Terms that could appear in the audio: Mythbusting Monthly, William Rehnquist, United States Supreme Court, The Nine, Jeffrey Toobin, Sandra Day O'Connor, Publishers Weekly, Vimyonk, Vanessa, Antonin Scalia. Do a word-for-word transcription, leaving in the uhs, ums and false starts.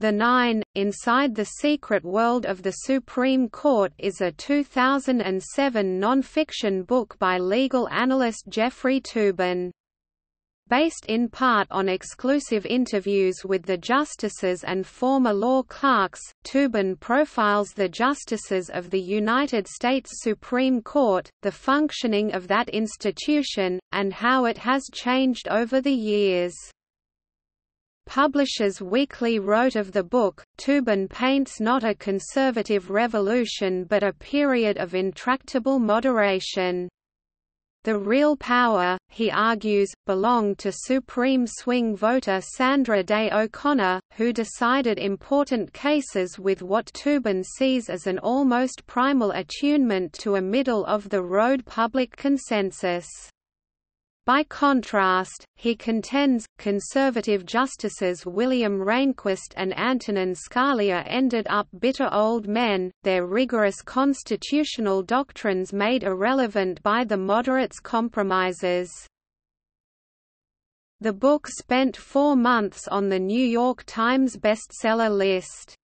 The Nine, Inside the Secret World of the Supreme Court is a two thousand seven non-fiction book by legal analyst Jeffrey Toobin. Based in part on exclusive interviews with the justices and former law clerks, Toobin profiles the justices of the United States Supreme Court, the functioning of that institution, and how it has changed over the years. Publishers Weekly wrote of the book, Toobin paints not a conservative revolution but a period of intractable moderation. The real power, he argues, belonged to Supreme Swing voter Sandra Day O'Connor, who decided important cases with what Toobin sees as an almost primal attunement to a middle-of-the-road public consensus. By contrast, he contends, conservative justices William Rehnquist and Antonin Scalia ended up bitter old men, their rigorous constitutional doctrines made irrelevant by the moderates' compromises. The book spent four months on the New York Times bestseller list.